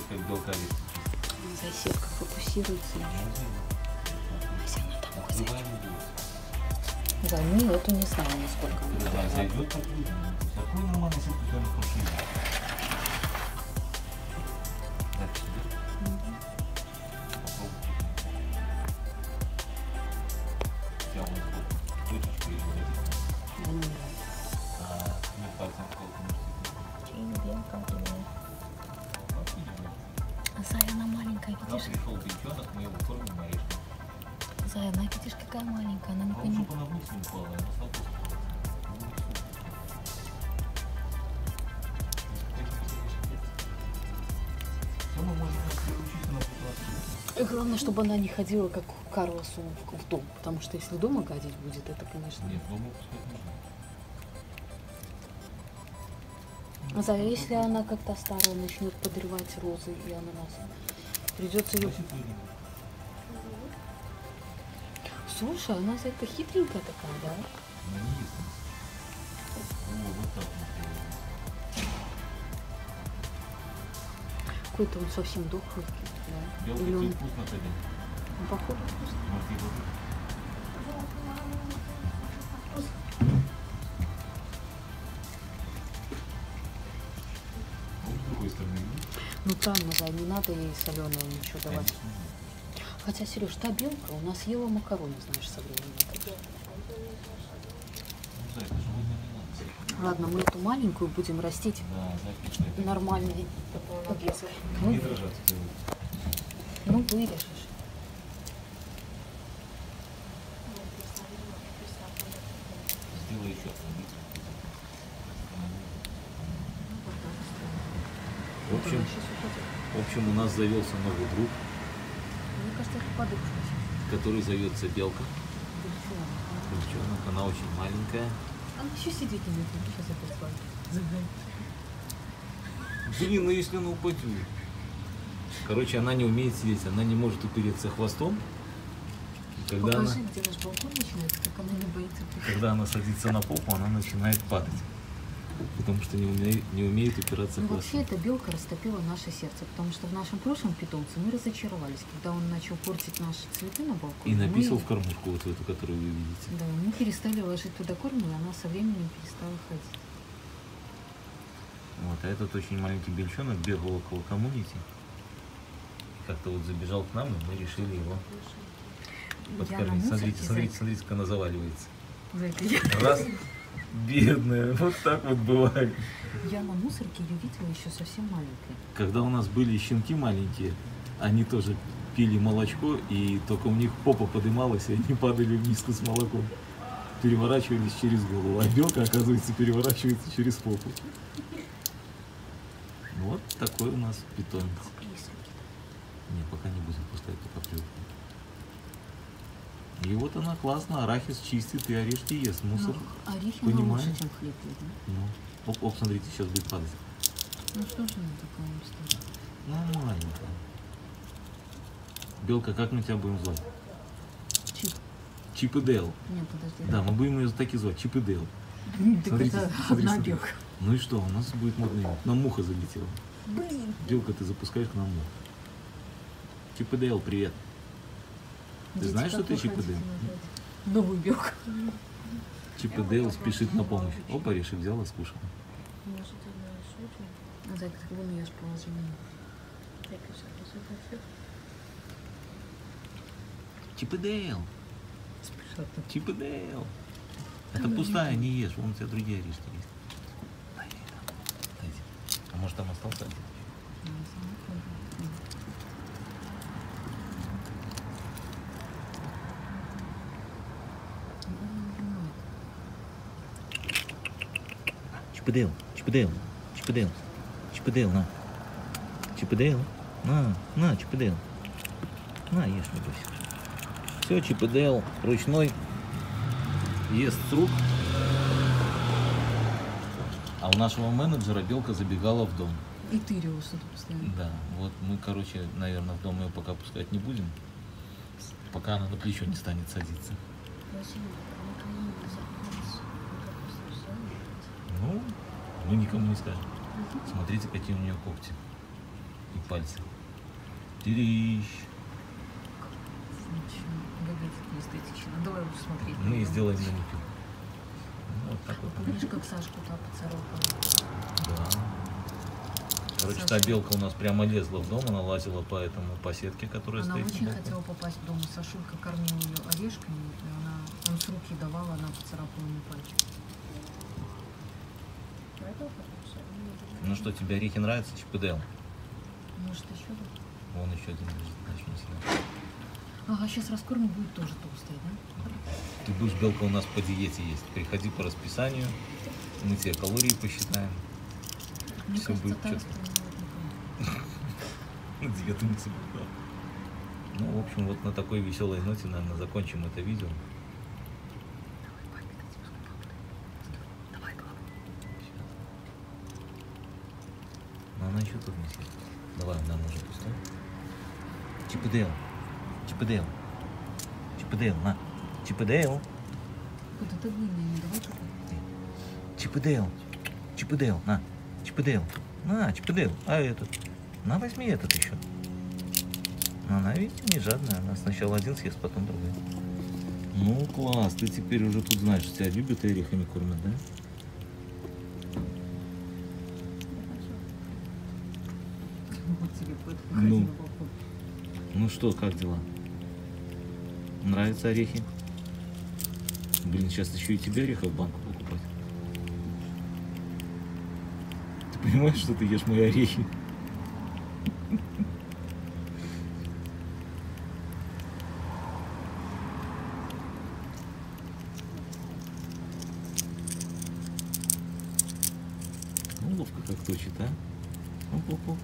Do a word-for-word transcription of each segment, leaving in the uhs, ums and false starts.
смотрите, как белка висит. Засевка фокусируется. Если она там зайдет. Да, ну эту не знаю, насколько она. Да, зайдет, так будет. Такую нормальную сетку тоже включили. Дальше сюда. Попробуйте. Хочешь приезжать? А, нет, пальцем колку. Чей белка у меня? Зая, она маленькая, видишь? Пришел бельчонок, мы его кормим, а я... Зая, она, видишь, какая маленькая, она не понимает. Чтобы она вниз не упала, она сладкая. Все, мы можем переучиться на путатку. И главное, чтобы она не ходила, как у Карлоса, в дом. Потому что если дома гадить будет, это, конечно... Нет, дома пускать нужно. Зая, если она как-то старая начнет подрывать розы и ананасы, придется ее... Слушай, она за это хитренькая такая, да? Она не ест. О, вот так вот. Какой-то он совсем дохлый. Да? Белка, он... вкусно ходит. Он походу вкусно. Может, его... С другой стороны. Ну правильно, да, не надо ей соленого ничего давать. Конечно. Хотя, Сереж, та белка у нас ела макароны, знаешь, со временем. Ладно, мы эту маленькую будем растить, да, нормальной подвеской. Ну, не дрожать. Ну, вырежешь. Сделай еще одну. В общем, в общем, у нас завелся новый друг. В которой зовется белка. Девчонок, она очень маленькая. Она еще сидит не будет, сейчас опять падает. Блин, ну если она упадет. Короче, она не умеет сидеть, она не может упереться хвостом. Когда Покажи, она... где наш балкон начинается, как она не боится. Когда она садится на попу, она начинает падать. Потому что не умеет, не умеет упираться ну, хвостом. Вообще эта белка растопила наше сердце, потому что в нашем прошлом питомце мы разочаровались, когда он начал портить наши цветы на балконе. И написал мы... в кормушку вот эту, которую вы видите. Да, мы перестали ложить туда корм, и она со временем перестала ходить. Вот, а этот очень маленький бельчонок бегал около коммунити. Как-то вот забежал к нам, и мы решили его подкормить. Смотрите, смотрите, смотрите, как она заваливается. Раз. Бедная, вот так вот бывает. Я на мусорке ее видела еще совсем маленькой. Когда у нас были щенки маленькие, они тоже пили молочко, и только у них попа подымалась, и они падали в миску с молоком. Переворачивались через голову. А белка, оказывается, переворачивается через попу. Вот такой у нас питомец. Не, пока не будем пускать, пока привыкнем. И вот она классно, арахис чистит и орешки ест, мусор. Ну, орехи лучше, чем хлеб, видно. Ну, оп, оп, смотрите, сейчас будет падать. Ну что же она такая мистера? Ну, маленькая. Белка, как мы тебя будем звать? Чип. Чип и Дейл. Нет, подожди. Да, мы будем ее так и звать, Чип и Дейл. Смотрите, это смотри, одна белка. Ну и что, у нас будет модный мух. Нам муха залетела. Блин. Белка, ты запускаешь к нам мух. Чип и Дейл, привет. Ты дети, знаешь, что ты Чип и Дейл? Новый белка. Чип и Дейл спешит на помощь. Опа, решил, взял и скушал. Чип и Дейл. Чип и Дейл. Это пустая, не ешь. Вон у тебя другие орешки есть. А может там остался один? Чип и Дейл, Чип и Дейл, Чип и Дейл, Чип и Дейл, на. Чип и Дейл, на, на, Чип и Дейл. На, ешь, не бойся. Все, Чип и Дейл ручной ест с рук. А у нашего менеджера белка забегала в дом. И ты ревешь что-то постоянно. Да, вот мы, короче, наверное, в дом ее пока пускать не будем. Пока она на плечо не станет садиться. Ну, мы никому не скажем. Смотрите, какие у нее когти. И пальцем. Мы сделаем маникюр. Вот так вот. Видишь, как Сашку там поцарапала. Да. Короче, Саша. Та белка у нас прямо лезла в дом, она лазила по этому, по сетке, которая она стоит. Она очень хотела попасть в дом. Сашулька кормила ее орешками, и она, он с руки давала, она поцарапала ему пальчик. Ну что, тебе орехи нравятся, ЧПДЛ? Может, еще один? Вон еще один лежит, начнем сюда. Ага, сейчас раскормить будет тоже толстый, да? Ты будешь, белка, у нас по диете есть. Приходи по расписанию, мы тебе калории посчитаем. Мне все кажется, будет четко. На диету не соблюдал. Ну, в общем, вот на такой веселой ноте, наверное, закончим это видео. Но она еще тут не сидит. Давай, нам уже пустой. ЧПДЛ. ЧПДЛ. ЧПДЛ, на. ЧПДЛ. Куда-то длинная, давай какой-то. ЧПДЛ. ЧПДЛ, на. ЧПДЛ. На, ЧПДЛ. А этот? На, возьми этот еще. Но она, видите, не жадная. Она сначала один съест, потом другой. Ну, класс. Ты теперь уже тут знаешь, что тебя любят и орехами кормят, да? Ну, ну что, как дела? Нравятся орехи? Блин, сейчас еще и тебе орехов в банку покупать. Ты понимаешь, что ты ешь мои орехи? Ну, ловко как точит, а? Оп-оп-оп.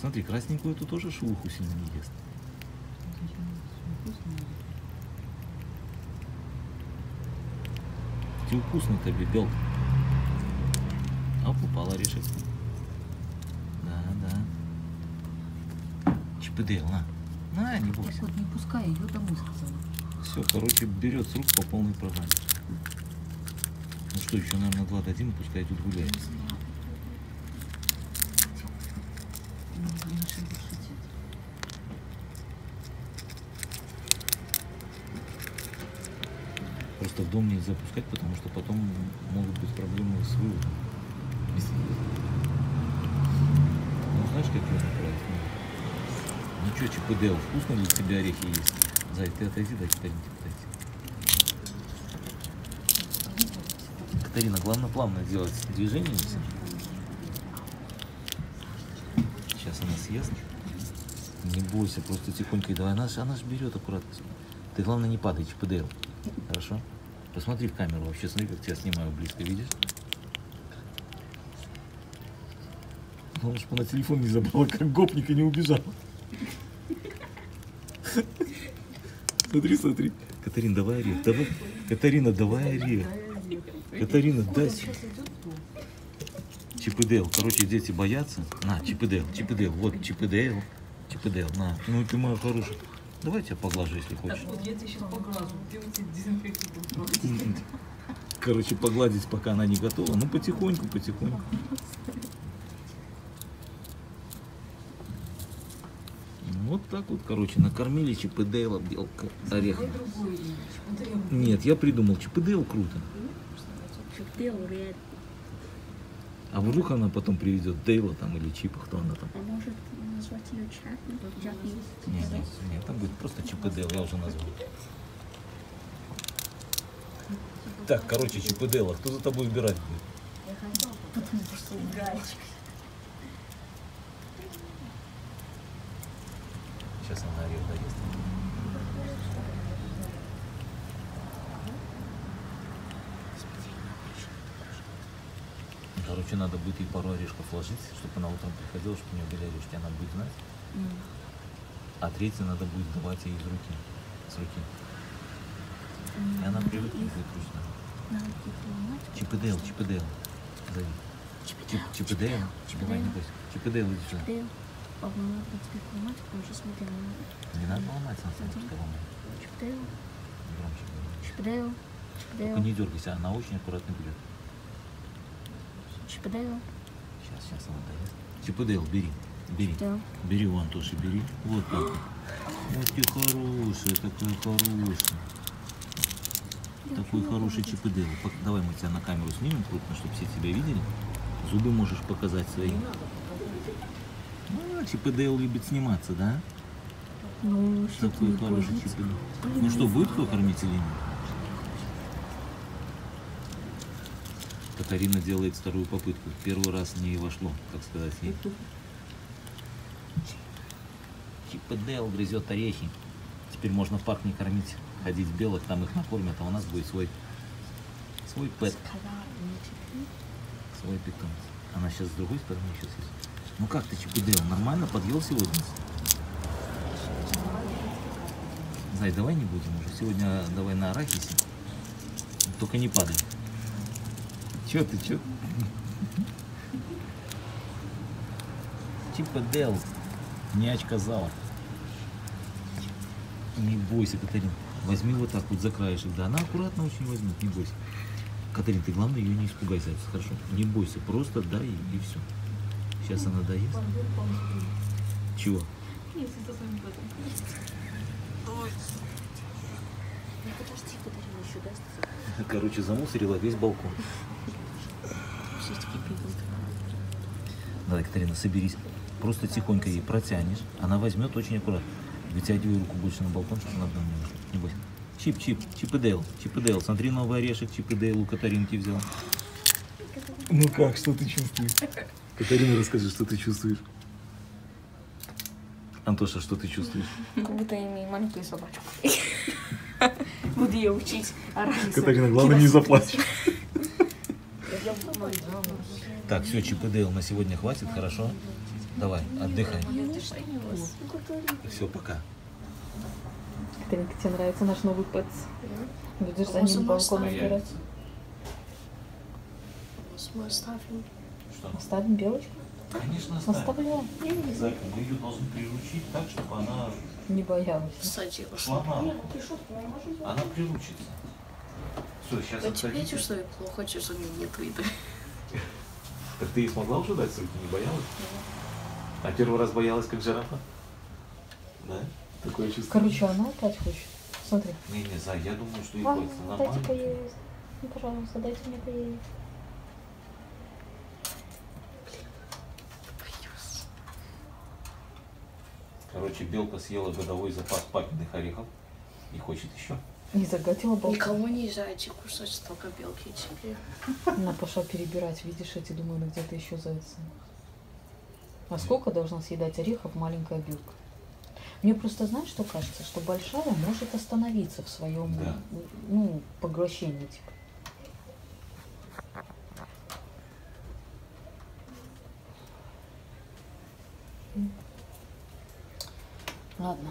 Смотри, красненькую эту тоже шелуху сильно не ест. Ты вкусный тебе, белка. Оп, упала решетка. Да, да. ЧПДЛ, на. На, не бойся. Так вот, не пускай ее домой, сказала. Все, короче, берет с рук по полной программе. Ну что, еще, наверное, два дадим, и пускай тут гуляет. Просто в дом нельзя пускать, потому что потом могут быть проблемы с выводом. Ну, знаешь, как ее направить? Ну, ну что, ЧПДЛ, вкусно ли у тебя орехи есть? Зай, ты отойди, дай Катарине подойти. Катарина, главное плавно делать движение. Сейчас она съест. Не бойся, просто тихонько. Давай, она же, она же берет аккуратно. Ты, главное, не падай, ЧПДЛ. Хорошо? Посмотри в камеру вообще, смотри, как тебя снимаю близко, видишь? Потому что она телефон не забрала, как гопник, и не убежала. Смотри, смотри. Катарина, давай орех. Давай. Катарина, давай орех. Катарина, дай. ЧПДЛ. Короче, дети боятся. На, ЧПДЛ, ЧПДЛ. Вот, ЧПДЛ. ЧПДЛ, на. Ну ты моя хорошая. Давай я тебя поглажу, если хочешь. Вот я тебя сейчас поглажу. Ты у тебя дезинфекцию. Короче, погладить, пока она не готова. Ну, потихоньку, потихоньку. Вот так вот, короче, накормили ЧПДЛ, белка, орехом. Нет, я придумал, ЧПДЛ круто. А вдруг она потом приведет Дейла там или Чипа, кто она там? А может назвать ее Чак? Нет, нет, нет, там будет просто ЧПДЛ, я уже назвал. Так, короче, ЧПДЛ, а кто за тобой выбирать будет? Потому что игральчик. Сейчас она орел доест. Короче, надо будет ей пару орешков ложить, чтобы она утром приходила, чтобы у нее были орешки, она будет знать. Mm. А третий надо будет давать ей из руки. С руки. Mm. И она привыкнет, будет ручно. ЧПДЛ, ЧПДЛ. Зови. ЧПДЛ. Давай, не бойся. ЧПДЛ, иди сюда. Не надо ломать, она сама что-то ломает. ЧПДЛ. Только не дергайся, она очень аккуратно берет. ЧПДЛ. Сейчас, сейчас она доест. ЧПДЛ, бери. Бери. Да. Бери у Антоши, бери. Вот так. Вот ты хорошая, такая хорошая. Такой хороший ЧПДЛ. Давай мы тебя на камеру снимем крупно, чтобы все тебя видели. Зубы можешь показать свои. Ну, ЧПДЛ любит сниматься, да? Ну, такой хороший ЧПДЛ. Ну что, будет кто кормить или нет? Катарина делает вторую попытку. Первый раз не вошло, так сказать, ей. ЧПДЛ грызет орехи. Теперь можно в парк не кормить. Ходить в белок, там их накормят, а у нас будет свой свой пэт. Свой питомец. Она сейчас с другой стороны сейчас есть. Ну как ты, ЧПДЛ, нормально подъел сегодня? Зай, давай не будем уже. Сегодня давай на арахисе. Только не падай. Че ты, че? ЧПДЛ не отказала. Не бойся, Катарин. Возьми вот так вот за краешек. Да, она аккуратно очень возьмет, не бойся. Катарин, ты главное ее не испугайся, хорошо? Не бойся, просто дай и все. Сейчас она доест. Чего? Короче, замусорила весь балкон. Давай, Катарина, соберись. Просто тихонько ей протянешь. Она возьмет очень аккуратно. Вытягивай руку больше на балкон, чтобы она там не бойся. Чип, чип, чип и дейл, чип и дейл. Смотри, новый орешек, чип и дейл у Катаринки взял. Ну как, что ты чувствуешь? Катарина, расскажи, что ты чувствуешь. Антоша, что ты чувствуешь? Как будто я имею маленькую собачку. Буду ее учить. Катарина, главное, не заплачь. Так, все, чип и дейл на сегодня хватит, хорошо? Давай, отдыхай. Все, пока. Катеринка, тебе нравится наш новый пэт? Будешь за ним балкон убирать? Мы оставим. Оставим белочку? Конечно, оставим. Зайка, мы ее должны приручить так, чтобы она... Не боялась. Кстати, она приручится. Все, сейчас отходите. Я тебе чувствую плохо, честно, нет вида. Так ты ей смогла уже дать ссылки, не боялась? А первый раз боялась, как жирафа? Да? Такое чувство. Короче, она опять хочет. Смотри. Не, не знаю, я думаю, что ей хочется нормально. Дайте поесть. Ну, пожалуйста, дайте мне поесть. Боюсь. Короче, белка съела годовой запас папиных орехов и хочет еще. Не загадила балкон. Никому не зайти кусать столько белки тебе. Она пошла перебирать, видишь, эти, думаю, она где-то еще зайца. А сколько должна съедать орехов маленькая белка? Мне просто, знаешь, что кажется? Что большая может остановиться в своем, да, ну, поглощении. Типа. Ладно.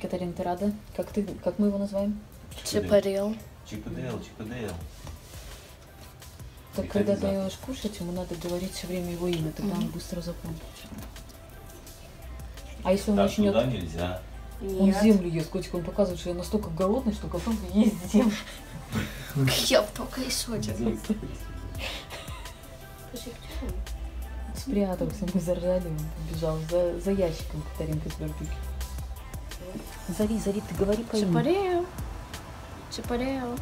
Катарина, ты рада? Как, ты, как мы его называем? ЧПДЛ. ЧПДЛ, ЧПДЛ. Так, когда даешь кушать, ему надо говорить все время его имя, тогда он быстро запомнит. А если он так начнет... туда нельзя. Он Нет. землю ест, котик, он показывает, что я настолько голодный, что готов есть землю. Я только и сотен. Спрятался, мы заржали, он побежал за, за ящиком, Катаринка, с бардюки. Зови, зови, ты говори по имени. Чапарел. Чапарел.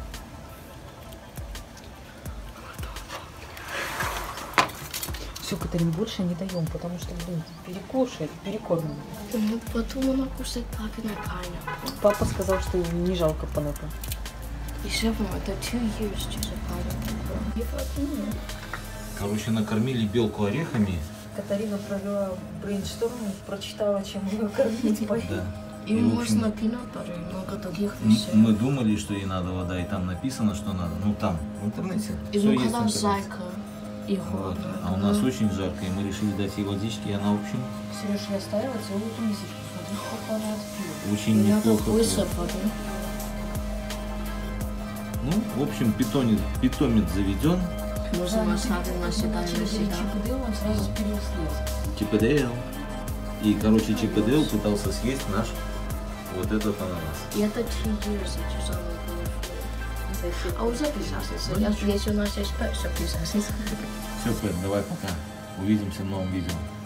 Все, Катарин, больше не даем, потому что, блин, перекушает, перекормим. Ну, потом она кушает папина паню. Папа сказал, что не жалко панапа. Еще бы, это two years через паню. Короче, накормили белку орехами. Катарина провела брейншторм, прочитала, чем ее кормить. Да. И, и можно пинать, много других вещей. Мы думали, что ей надо вода, и там написано, что надо. Ну, там, в интернете. И ну, когда зайка. И холодно. Вот. А у нас ну... очень жарко, и мы решили дать ей водички, и она вообще... Сереж, я ставила целую эту мисочку, смотри, как она отпила. Очень неплохо. Ну, в общем, питомец, питомец заведен. Можно да, оставить на седание всегда. ЧПДЛ, он сразу переслез. ЧПДЛ. И, короче, ЧПДЛ пытался съесть наш вот этот ананас. И это три дерза, чужая. А уже присасывается. Если у нас есть пэт, все присасывается. Все, пэт, давай пока. Увидимся в новом видео.